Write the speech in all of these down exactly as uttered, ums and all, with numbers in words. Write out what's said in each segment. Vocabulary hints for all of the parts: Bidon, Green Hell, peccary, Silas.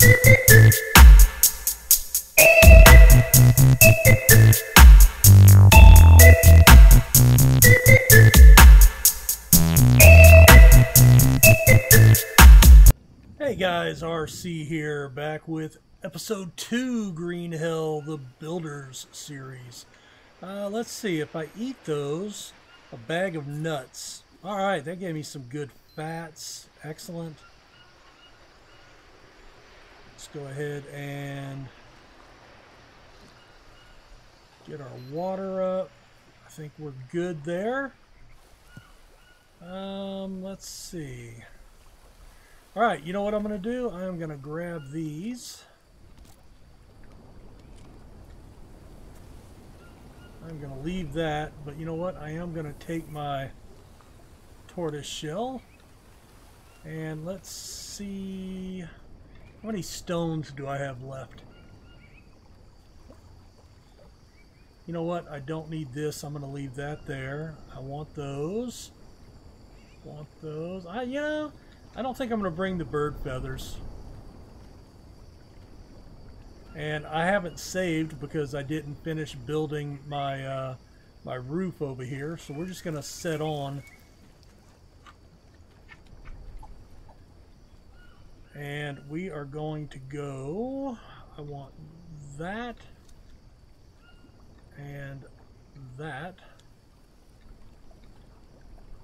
Hey guys, R C here, back with episode two, Green Hell, the Builders series. Uh, let's see, if I eat those, a bag of nuts. Alright, that gave me some good fats. Excellent. Let's go ahead and get our water up. I think we're good there. Um, let's see. All right, you know what I'm going to do? I'm going to grab these. I'm going to leave that, but you know what? I am going to take my tortoise shell, and let's see, how many stones do I have left? You know what? I don't need this. I'm going to leave that there. I want those. Want those. I, you know... I don't think I'm going to bring the bird feathers. And I haven't saved because I didn't finish building my uh, my roof over here. So we're just going to set on. And we are going to go... I want that. And that.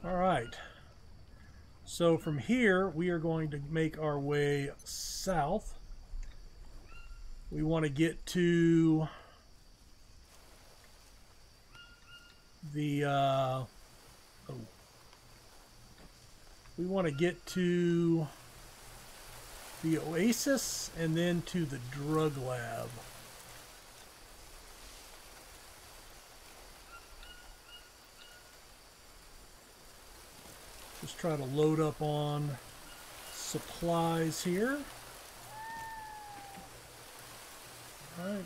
All right. So from here, we are going to make our way south. We want to get to the, uh, oh. We want to get to the oasis and then to the drug lab. Just try to load up on supplies here. All right.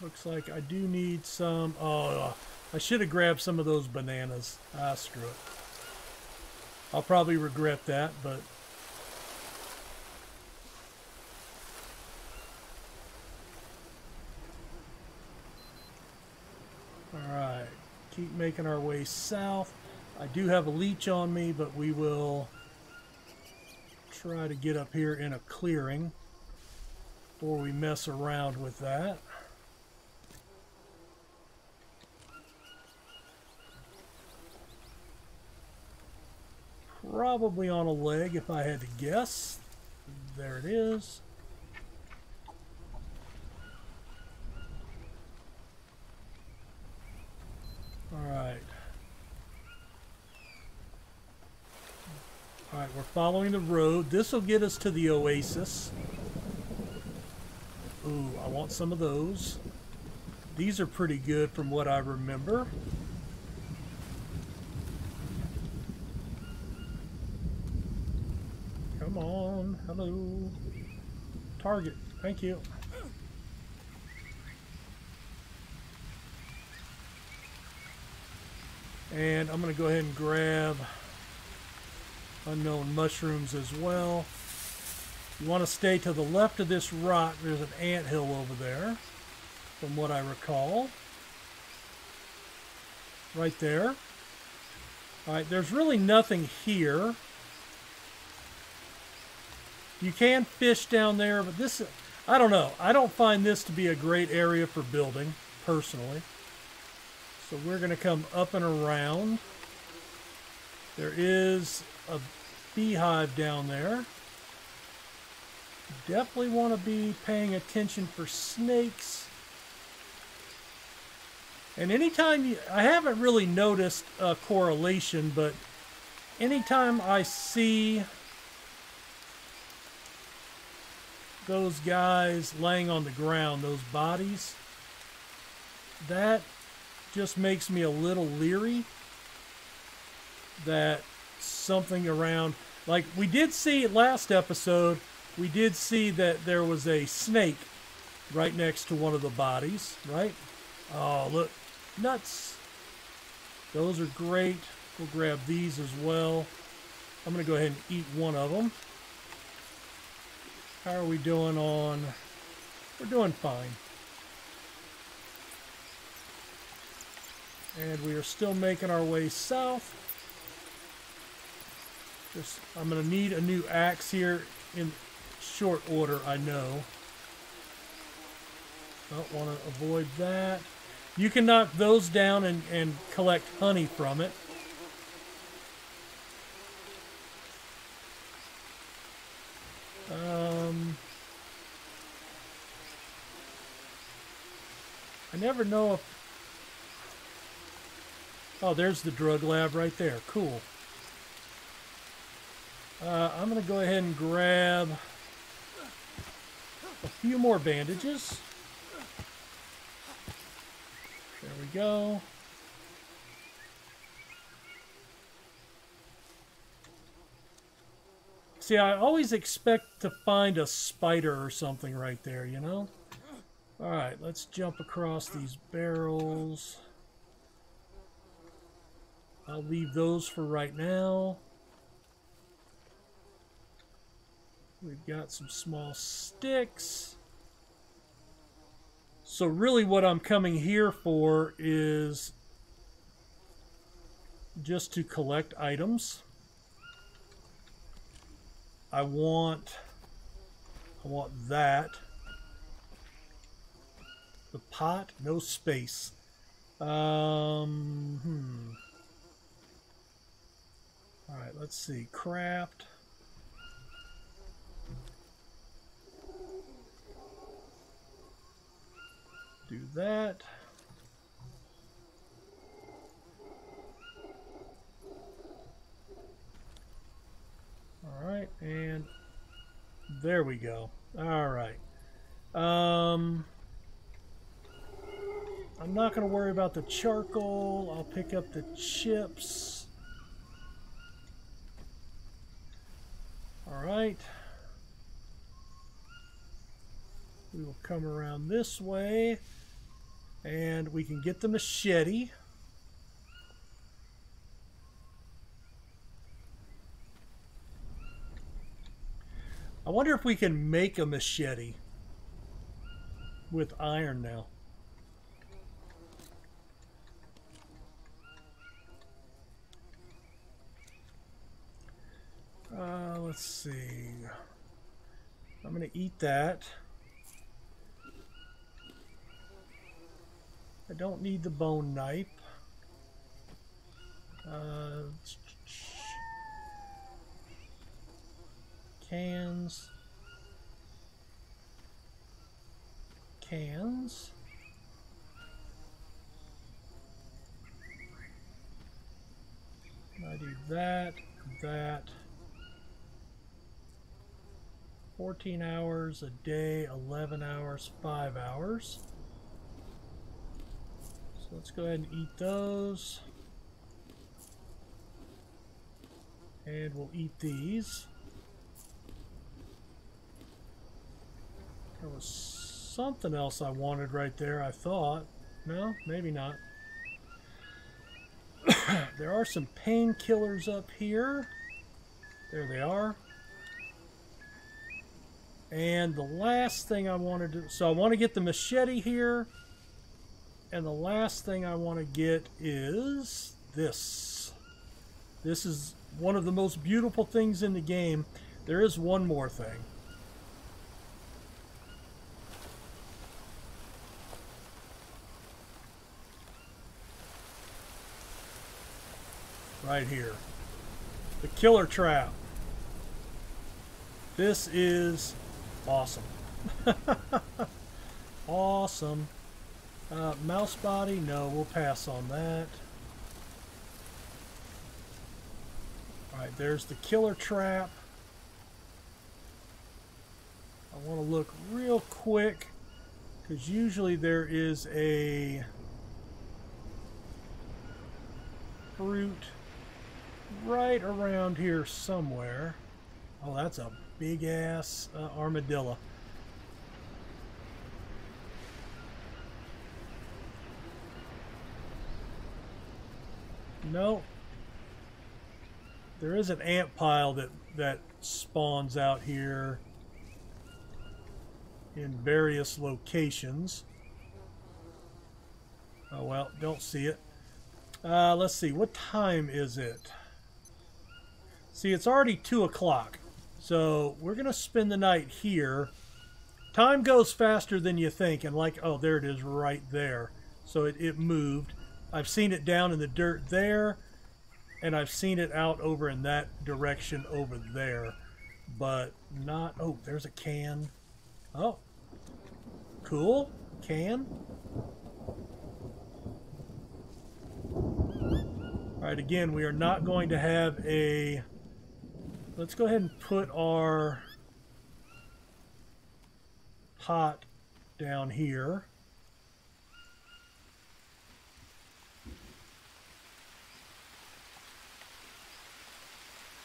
Looks like I do need some. Oh, I should have grabbed some of those bananas. Ah, screw it. I'll probably regret that, but. Keep making our way south. I do have a leech on me, but we will try to get up here in a clearing before we mess around with that. Probably on a leg if I had to guess. There it is. Alright. Alright, we're following the road. This will get us to the oasis. Ooh, I want some of those. These are pretty good from what I remember. Come on. Hello. Target. Thank you. And I'm going to go ahead and grab unknown mushrooms as well. You want to stay to the left of this rock. There's an anthill over there, from what I recall. Right there. Alright, there's really nothing here. You can fish down there, but this, I don't know. I don't find this to be a great area for building, personally. So we're going to come up and around. There is a beehive down there. Definitely want to be paying attention for snakes. And anytime you, I haven't really noticed a correlation, but anytime I see those guys laying on the ground, those bodies, that just makes me a little leery that something around, like we did see last episode, we did see that there was a snake right next to one of the bodies, right? Oh, look, nuts. Those are great. We'll grab these as well. I'm going to go ahead and eat one of them. How are we doing on... We're doing fine. And we are still making our way south. Just, I'm going to need a new axe here in short order, I know. Don't want to avoid that. You can knock those down and, and collect honey from it. Um, I never know if... Oh, there's the drug lab right there. Cool. Uh, I'm going to go ahead and grab a few more bandages. There we go. See, I always expect to find a spider or something right there, you know? Alright, let's jump across these barrels. I'll leave those for right now. We've got some small sticks. So really what I'm coming here for is just to collect items. I want I want that. The pot, no space. Um hmm. All right, let's see. Craft. Do that. All right, and there we go. All right. Um, I'm not going to worry about the charcoal. I'll pick up the chips. All right. We will come around this way. And we can get the machete. I wonder if we can make a machete with iron now. Uh, let's see. I'm going to eat that. I don't need the bone knife. Uh, cans. Cans. I do that, that. fourteen hours a day, eleven hours, five hours. Let's go ahead and eat those. And we'll eat these. There was something else I wanted right there, I thought. No, maybe not. There are some painkillers up here. There they are. And the last thing I wanted to... So I want to get the machete here. And the last thing I want to get is this. This is one of the most beautiful things in the game. There is one more thing. Right here. The killer trap. This is awesome. Awesome. Uh, mouse body? No, we'll pass on that. Alright, there's the killer trap. I want to look real quick because usually there is a fruit right around here somewhere. Oh, that's a big ass uh, armadillo. No. There is an ant pile that, that spawns out here in various locations. Oh well, don't see it. Uh, let's see, what time is it? See, it's already two o'clock, so we're going to spend the night here. Time goes faster than you think, and like, oh, there it is right there. So it, it moved. I've seen it down in the dirt there, and I've seen it out over in that direction over there, but not... Oh, there's a can. Oh, cool. Can. Alright, again, we are not going to have a... Let's go ahead and put our pot down here.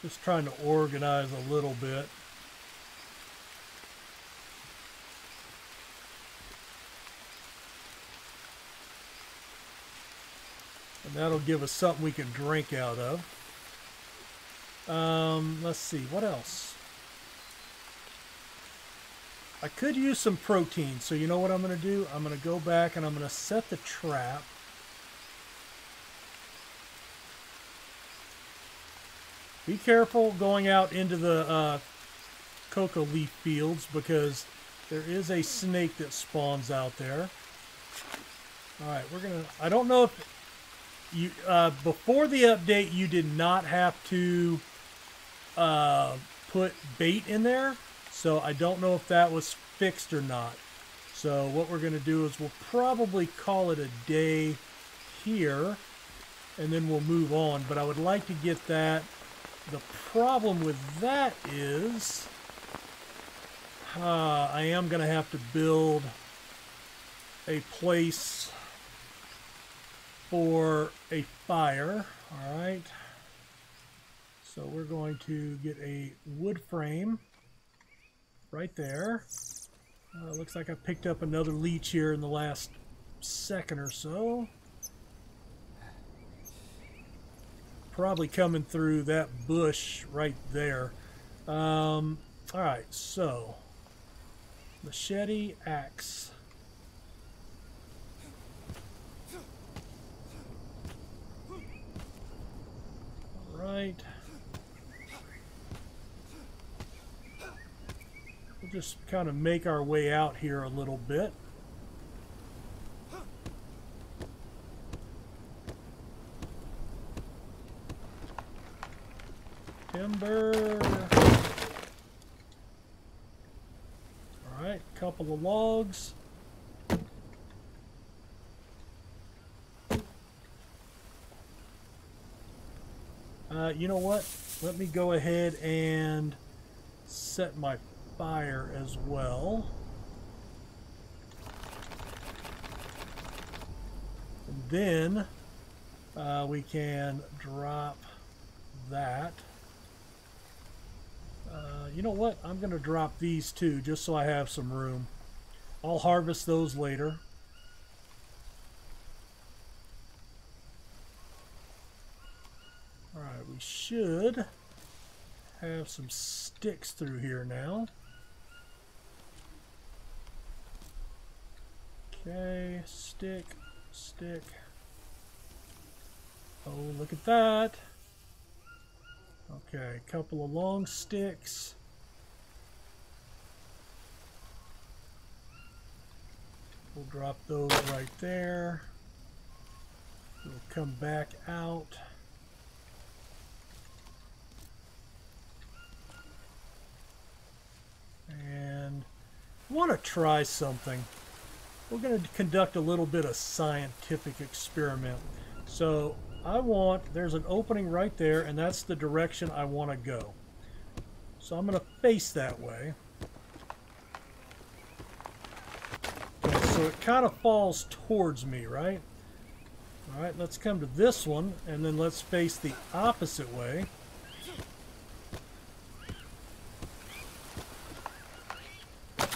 Just trying to organize a little bit. And that'll give us something we can drink out of. Um, let's see, what else? I could use some protein, so you know what I'm going to do? I'm going to go back and I'm going to set the trap. Be careful going out into the uh, coca leaf fields, because there is a snake that spawns out there. All right, we're gonna. I don't know if you uh, before the update you did not have to uh, put bait in there, so I don't know if that was fixed or not. So what we're gonna do is we'll probably call it a day here, and then we'll move on. But I would like to get that. The problem with that is uh, I am going to have to build a place for a fire. All right. So we're going to get a wood frame right there. Uh, looks like I picked up another leech here in the last second or so. Probably coming through that bush right there. Um, all right, so machete, axe. All right. We'll just kind of make our way out here a little bit. Timber. All right, couple of logs. Uh, you know what? Let me go ahead and set my fire as well. And then uh, we can drop that. Uh, you know what? I'm going to drop these two just so I have some room. I'll harvest those later. Alright, we should have some sticks through here now. Okay, stick, stick. Oh, look at that. Okay, a couple of long sticks. We'll drop those right there. We'll come back out. And I want to try something. We're going to conduct a little bit of scientific experiment. So... I want, there's an opening right there, and that's the direction I want to go. So I'm going to face that way. Okay, so it kind of falls towards me, right? All right, let's come to this one, and then let's face the opposite way.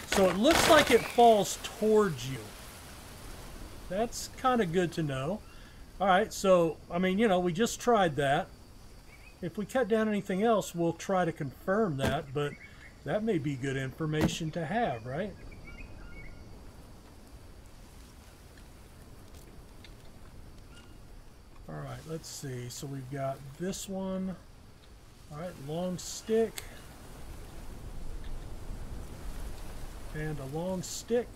So it looks like it falls towards you. That's kind of good to know. All right, so, I mean, you know, we just tried that. If we cut down anything else, we'll try to confirm that, but that may be good information to have, right? All right, let's see. So we've got this one. All right, long stick. And a long stick.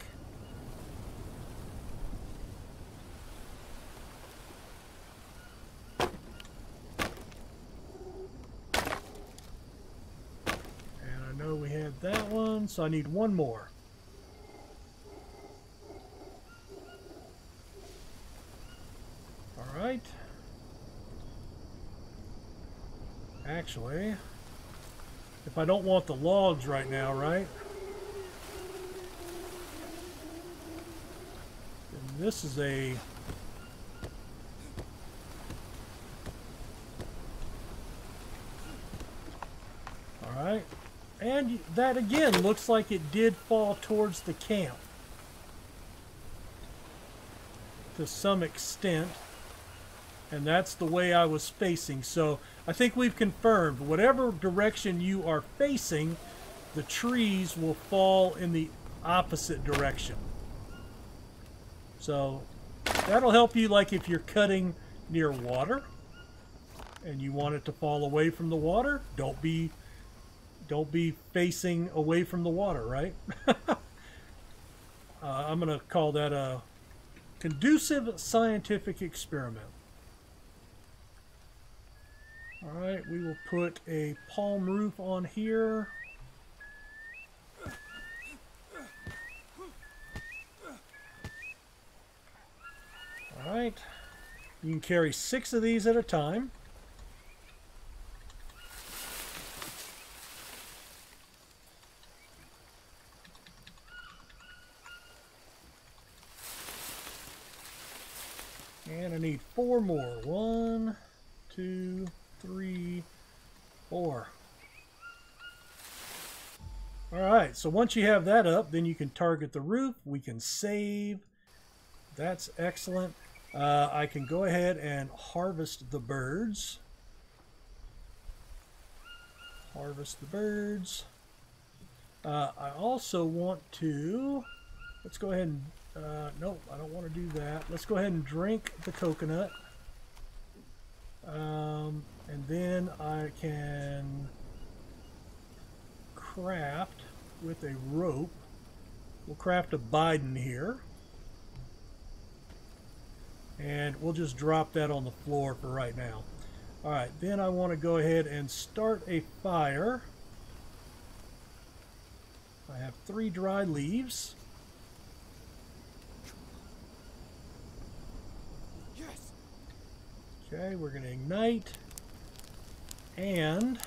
That one, so I need one more. All right. Actually, if I don't want the logs right now, right? Then this is a all right. And that again looks like it did fall towards the camp to some extent. And that's the way I was facing. So I think we've confirmed whatever direction you are facing, the trees will fall in the opposite direction. So that'll help you, like if you're cutting near water and you want it to fall away from the water, don't be Don't be facing away from the water, right? uh, I'm going to call that a conducive scientific experiment. All right, we will put a palm roof on here. All right, you can carry six of these at a time. And I need four more. One, two, three, four. All right, so once you have that up, then you can target the roof. We can save. That's excellent. Uh, I can go ahead and harvest the birds. Harvest the birds. Uh, I also want to... Let's go ahead and... Uh, nope, I don't want to do that. Let's go ahead and drink the coconut. Um, and then I can craft with a rope. We'll craft a Bidon here. And we'll just drop that on the floor for right now. Alright, then I want to go ahead and start a fire. I have three dry leaves. Okay, we're going to ignite, and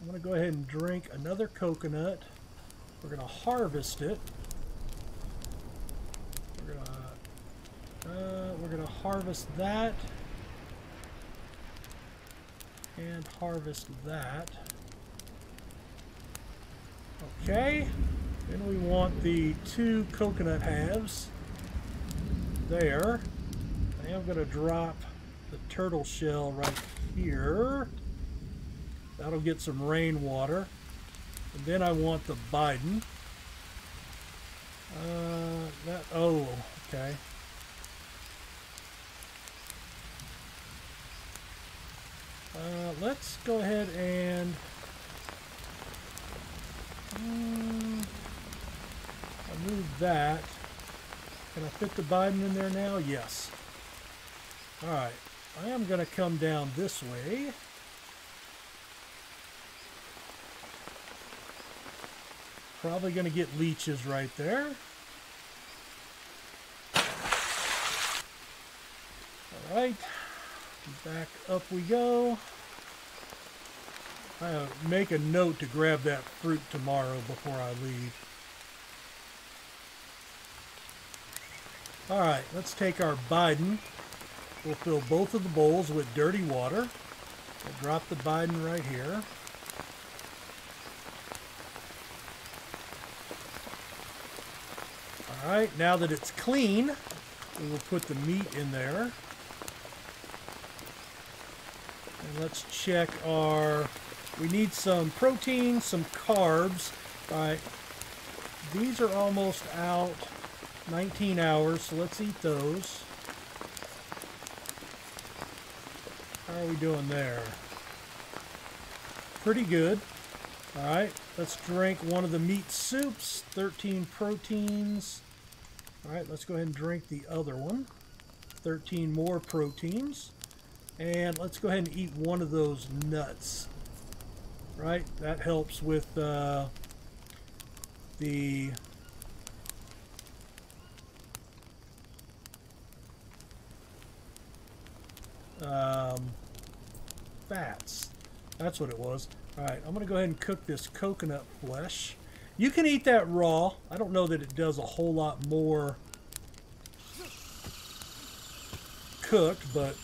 I'm going to go ahead and drink another coconut. We're going to harvest it. We're going to, uh, we're going to harvest that, and harvest that. Okay, then we want the two coconut halves there. I'm going to drop the turtle shell right here. That'll get some rainwater. And then I want the Bidon. Uh, that, oh, okay. Uh, let's go ahead and... Um, I'll move that. Can I fit the Bidon in there now? Yes. Alright, I am going to come down this way. Probably going to get leeches right there. Alright, back up we go. I'll make a note to grab that fruit tomorrow before I leave. Alright, let's take our Bidon. We'll fill both of the bowls with dirty water. We'll drop the Bidon right here. All right, now that it's clean, we will put the meat in there. And let's check our, we need some protein, some carbs. All right, these are almost out, nineteen hours, so let's eat those. How are we doing there? Pretty good. All right, let's drink one of the meat soups, thirteen proteins. All right, let's go ahead and drink the other one, thirteen more proteins. And let's go ahead and eat one of those nuts, right? That helps with uh, the um, fats. That's what it was. All right, I'm going to go ahead and cook this coconut flesh. You can eat that raw. I don't know that it does a whole lot more cooked, but...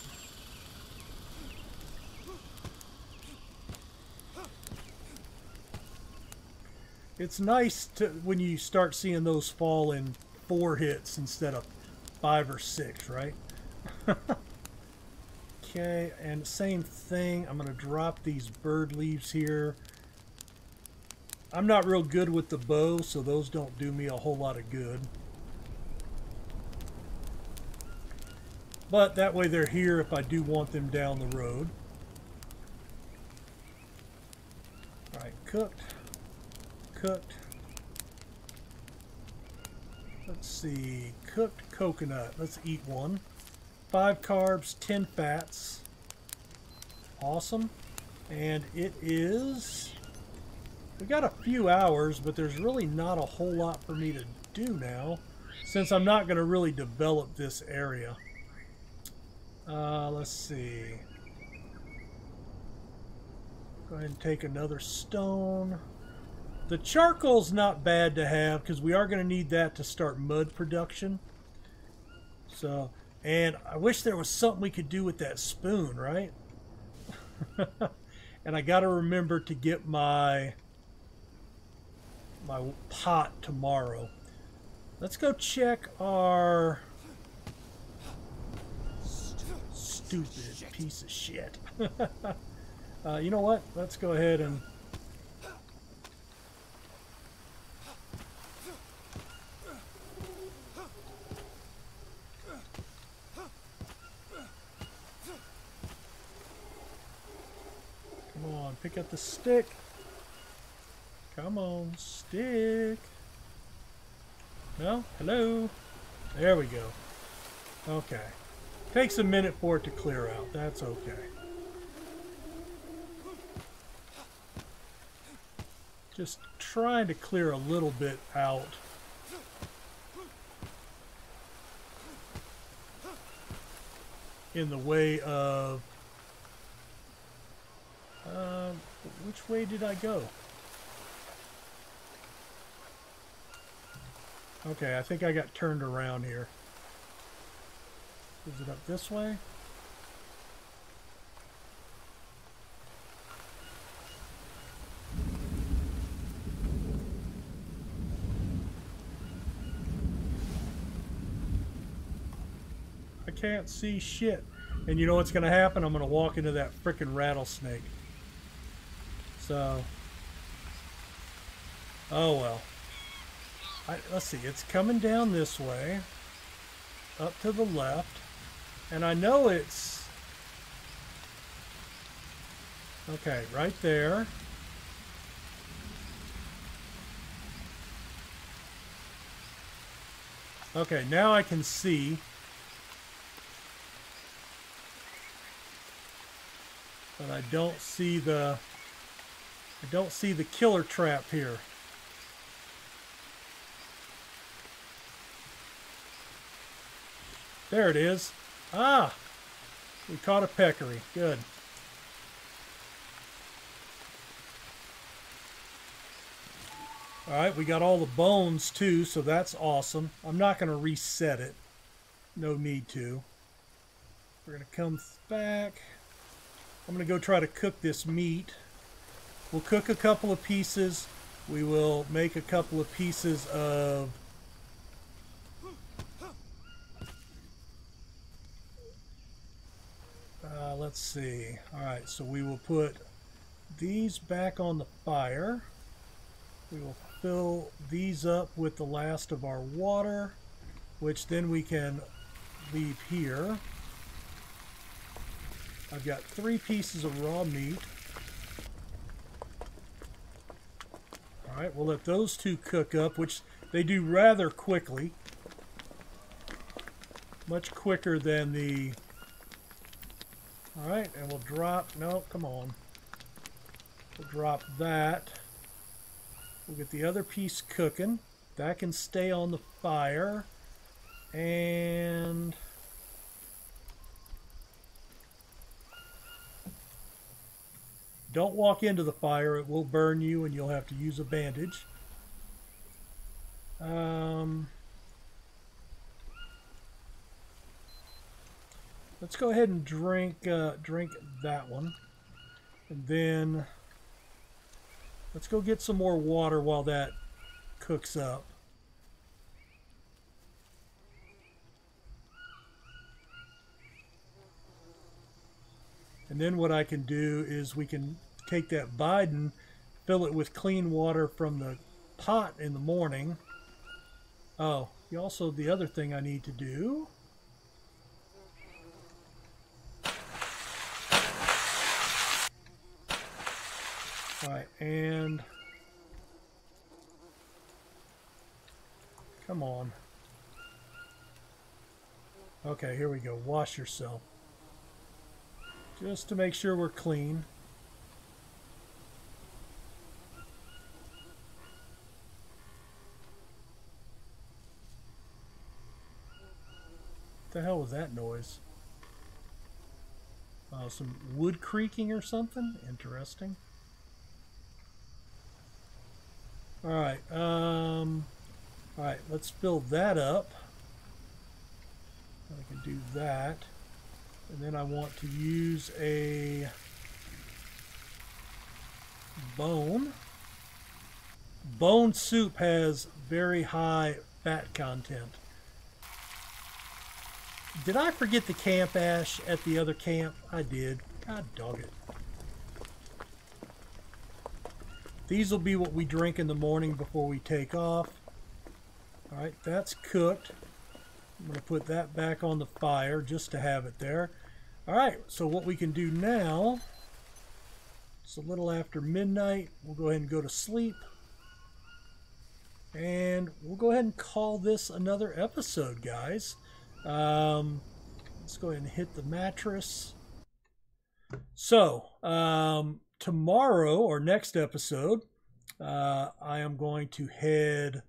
it's nice to when you start seeing those fall in four hits instead of five or six, right? Okay, and same thing. I'm going to drop these bird leaves here. I'm not real good with the bow, so those don't do me a whole lot of good. But that way they're here if I do want them down the road. All right, cooked. Cooked. Let's see. Cooked coconut. Let's eat one. five carbs, ten fats. Awesome. And it is... we got a few hours, but there's really not a whole lot for me to do now, since I'm not going to really develop this area. Uh, let's see. Go ahead and take another stone. The charcoal's not bad to have, because we are going to need that to start mud production. So... and I wish there was something we could do with that spoon, right? And I got to remember to get my my pot tomorrow. Let's go check our st stupid shit. piece of shit. uh, you know what? Let's go ahead and... pick up the stick. Come on, stick. No? Hello? There we go. Okay. Takes a minute for it to clear out. That's okay. Just trying to clear a little bit out. In the way of... Uh, which way did I go? Okay, I think I got turned around here. Is it up this way? I can't see shit. And you know what's going to happen? I'm going to walk into that frickin' rattlesnake. So, oh well. I, let's see, it's coming down this way, up to the left, and I know it's, okay, right there. Okay, now I can see. But I don't see the... I don't see the killer trap here. There it is. Ah! We caught a peccary. Good. Alright, we got all the bones too, so that's awesome. I'm not going to reset it. No need to. We're going to come back. I'm going to go try to cook this meat. We'll cook a couple of pieces. We will make a couple of pieces of uh, Uh, let's see. Alright, so we will put these back on the fire. We will fill these up with the last of our water, which then we can leave here. I've got three pieces of raw meat. Alright, we'll let those two cook up, which they do rather quickly. Much quicker than the... Alright, and we'll drop... No, come on. We'll drop that. We'll get the other piece cooking. That can stay on the fire. And... Don't walk into the fire. It will burn you and you'll have to use a bandage. Um... Let's go ahead and drink uh, drink that one, and then let's go get some more water while that cooks up. And then what I can do is we can take that Bidon, fill it with clean water from the pot in the morning. Oh, you also the other thing I need to do. Alright, and come on. Okay, here we go. Wash yourself. Just to make sure we're clean. What the hell was that noise? Uh, some wood creaking or something? Interesting. Alright, um, alright, let's fill that up. I can do that. And then I want to use a bone. Bone soup has very high fat content. Did I forget the camp ash at the other camp? I did. God dog it. These will be what we drink in the morning before we take off. Alright, that's cooked. I'm going to put that back on the fire just to have it there. Alright, so what we can do now, it's a little after midnight. We'll go ahead and go to sleep. And we'll go ahead and call this another episode, guys. Um, let's go ahead and hit the mattress. So, um... tomorrow, or next episode, uh, I am going to head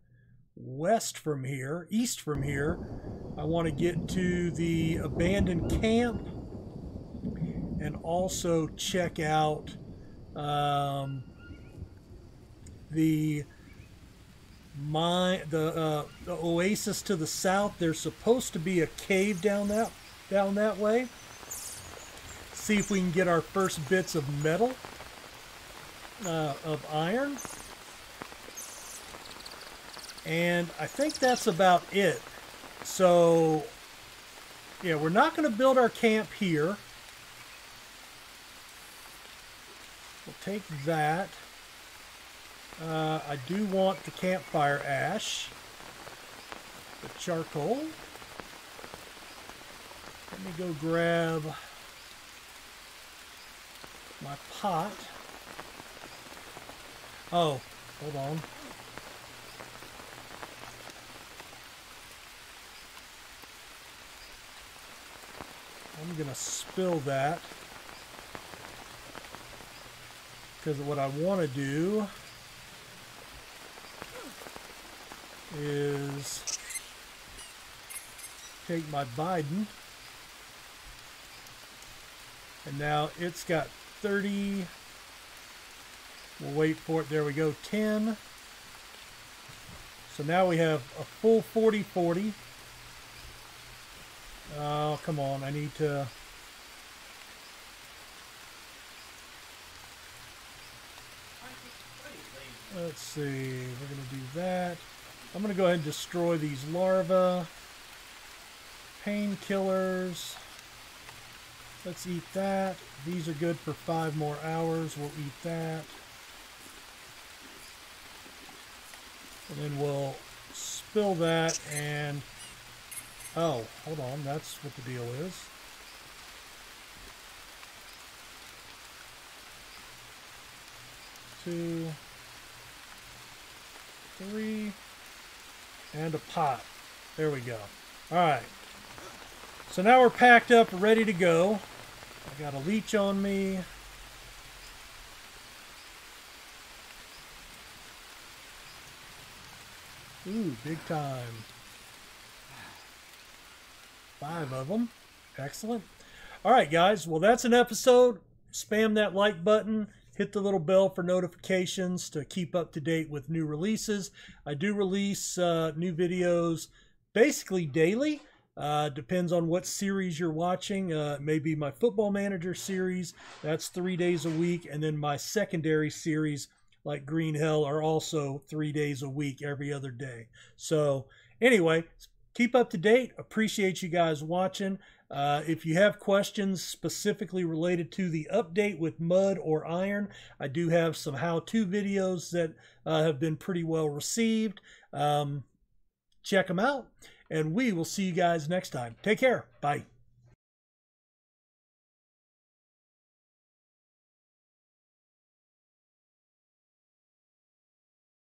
west from here, east from here. I want to get to the abandoned camp and also check out um, the mine, the, uh, the oasis to the south. There's supposed to be a cave down that down that way. See if we can get our first bits of metal. Uh, of iron, and I think that's about it. So yeah, we're not going to build our camp here. We'll take that. uh, I do want the campfire ash, the charcoal. Let me go grab my pot. Oh, hold on. I'm going to spill that. Because what I want to do is take my Bidon. And now it's got thirty... We'll wait for it. There we go. ten. So now we have a full forty forty. Oh, come on. I need to... Let's see. We're going to do that. I'm going to go ahead and destroy these larvae. Painkillers. Let's eat that. These are good for five more hours. We'll eat that. And then we'll spill that and... Oh, hold on. That's what the deal is. Two, three, and a pot. There we go. All right. So now we're packed up, ready to go. I got a leech on me. Ooh, big time. Five of them. Excellent. All right, guys. Well, that's an episode. Spam that like button. Hit the little bell for notifications to keep up to date with new releases. I do release uh, new videos basically daily. Uh, depends on what series you're watching. Uh, maybe my Football Manager series, that's three days a week. And then my secondary series, like Green Hell, are also three days a week, every other day. So anyway, keep up to date. Appreciate you guys watching. Uh, if you have questions specifically related to the update with mud or iron, I do have some how-to videos that uh, have been pretty well received. Um, check them out, and we will see you guys next time. Take care. Bye.